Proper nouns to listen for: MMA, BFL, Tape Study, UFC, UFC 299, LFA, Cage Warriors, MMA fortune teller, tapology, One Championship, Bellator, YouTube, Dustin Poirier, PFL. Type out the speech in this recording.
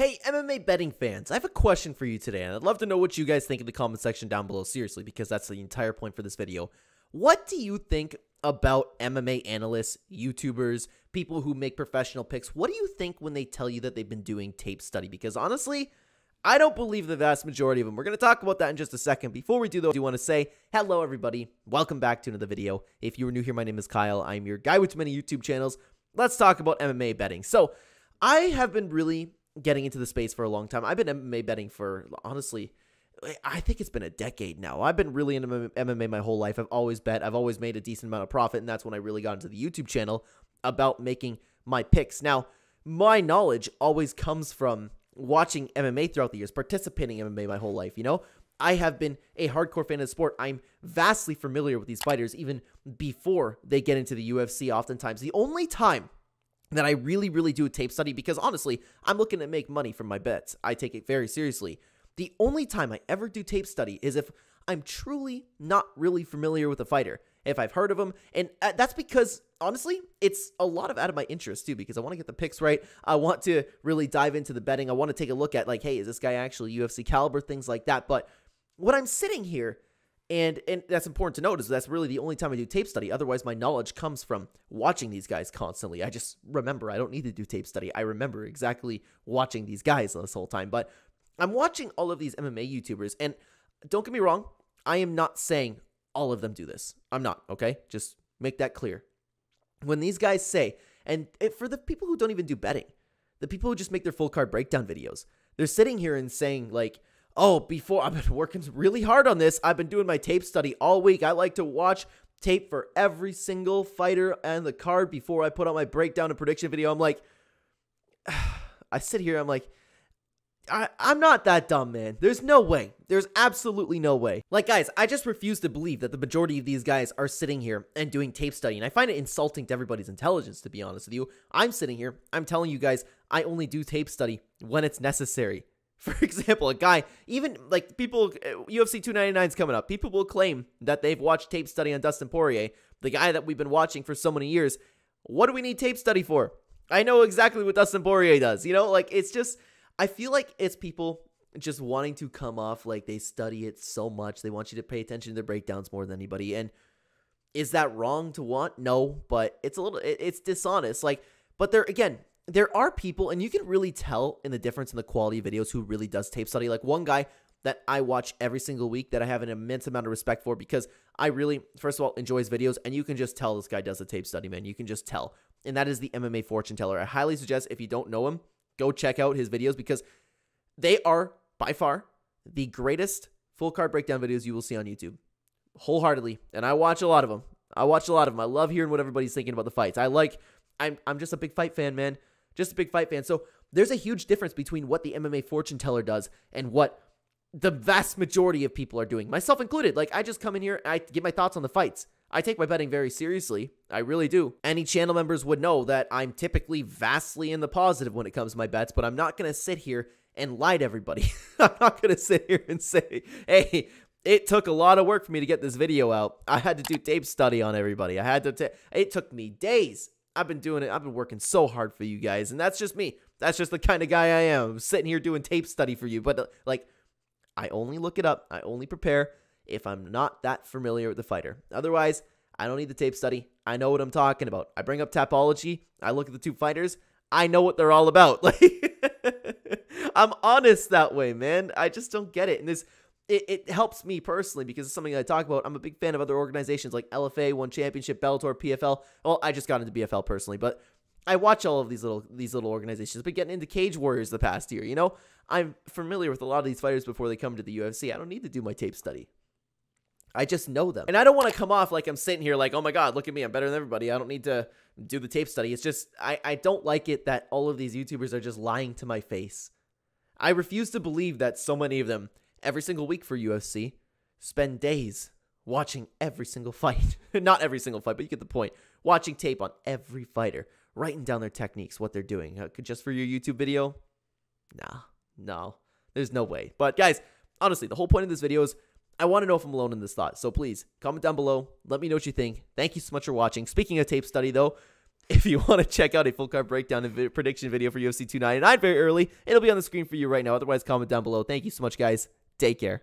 Hey, MMA betting fans, I have a question for you today, and I'd love to know what you guys think in the comment section down below, seriously, because that's the entire point for this video. What do you think about MMA analysts, YouTubers, people who make professional picks? What do you think when they tell you that they've been doing tape study? Because honestly, I don't believe the vast majority of them. We're going to talk about that in just a second. Before we do, though, I do want to say hello, everybody. Welcome back to another video. If you were new here, my name is Kyle. I'm your guy with too many YouTube channels. Let's talk about MMA betting. So I have been really getting into the space for a long time. I've been MMA betting for, honestly, I think it's been a decade now. I've been really into MMA my whole life. I've always bet. I've always made a decent amount of profit, and that's when I really got into the YouTube channel about making my picks. Now, my knowledge always comes from watching MMA throughout the years, participating in MMA my whole life, you know? I have been a hardcore fan of the sport. I'm vastly familiar with these fighters even before they get into the UFC oftentimes. The only time that I really, really do a tape study, because honestly, I'm looking to make money from my bets. I take it very seriously. The only time I ever do tape study is if I'm truly not really familiar with a fighter, if I've heard of him. And that's because, honestly, it's a lot of out of my interest, too, because I want to get the picks right. I want to really dive into the betting. I want to take a look at, like, hey, is this guy actually UFC caliber, things like that. But when I'm sitting here, and that's important to notice, that's really the only time I do tape study. Otherwise, my knowledge comes from watching these guys constantly. I just remember. I don't need to do tape study. I remember exactly watching these guys this whole time. But I'm watching all of these MMA YouTubers, and don't get me wrong, I am not saying all of them do this. I'm not, okay? Just make that clear. When these guys say, and for the people who don't even do betting, the people who just make their full card breakdown videos, they're sitting here and saying, like, oh, before, I've been working really hard on this. I've been doing my tape study all week. I like to watch tape for every single fighter and the card before I put out my breakdown and prediction video. I'm like, I sit here, I'm like, I'm not that dumb, man. There's no way. There's absolutely no way. Like, guys, I just refuse to believe that the majority of these guys are sitting here and doing tape study, and I find it insulting to everybody's intelligence, to be honest with you. I'm sitting here, I'm telling you guys, I only do tape study when it's necessary. For example, a guy, even, like, people, UFC 299 is coming up. People will claim that they've watched tape study on Dustin Poirier, the guy that we've been watching for so many years. What do we need tape study for? I know exactly what Dustin Poirier does, you know? Like, it's just, I feel like it's people just wanting to come off like they study it so much. They want you to pay attention to their breakdowns more than anybody. And is that wrong to want? No, but it's a little, it's dishonest. Like, but there, again, there are people, and you can really tell in the difference in the quality of videos who really does tape study. Like one guy that I watch every single week that I have an immense amount of respect for because I really, first of all, enjoy his videos. And you can just tell this guy does a tape study, man. You can just tell. And that is the MMA fortune teller. I highly suggest if you don't know him, go check out his videos because they are by far the greatest full card breakdown videos you will see on YouTube wholeheartedly. And I watch a lot of them. I love hearing what everybody's thinking about the fights. I'm just a big fight fan, man, just a big fight fan. So there's a huge difference between what the MMA fortune teller does and what the vast majority of people are doing, myself included. Like I just come in here, I give my thoughts on the fights. I take my betting very seriously. I really do. Any channel members would know that I'm typically vastly in the positive when it comes to my bets, but I'm not going to sit here and lie to everybody. I'm not going to sit here and say, hey, it took a lot of work for me to get this video out. I had to do tape study on everybody. It took me days. I've been doing it. I've been working so hard for you guys, and that's just me. That's just the kind of guy I am. I'm sitting here doing tape study for you, but like I only look it up. I only prepare if I'm not that familiar with the fighter. Otherwise, I don't need the tape study. I know what I'm talking about. I bring up tapology. I look at the two fighters. I know what they're all about. Like I'm honest that way, man. I just don't get it. And this, it helps me personally because it's something that I talk about. I'm a big fan of other organizations like LFA, One Championship, Bellator, PFL. Well, I just got into BFL personally, but I watch all of these little organizations. Been getting into Cage Warriors the past year, you know? I'm familiar with a lot of these fighters before they come to the UFC. I don't need to do my tape study. I just know them. And I don't want to come off like I'm sitting here like, oh my God, look at me. I'm better than everybody. I don't need to do the tape study. It's just, I don't like it that all of these YouTubers are just lying to my face. I refuse to believe that so many of them, every single week for UFC, spend days watching every single fight. Not every single fight, but you get the point. Watching tape on every fighter, writing down their techniques, what they're doing. Just for your YouTube video? Nah, no, there's no way. But guys, honestly, the whole point of this video is I want to know if I'm alone in this thought, so please comment down below. Let me know what you think. Thank you so much for watching. Speaking of tape study, though, If you want to check out a full card breakdown and prediction video for UFC 299 very early, it'll be on the screen for you right now. Otherwise, comment down below. Thank you so much, guys. Take care.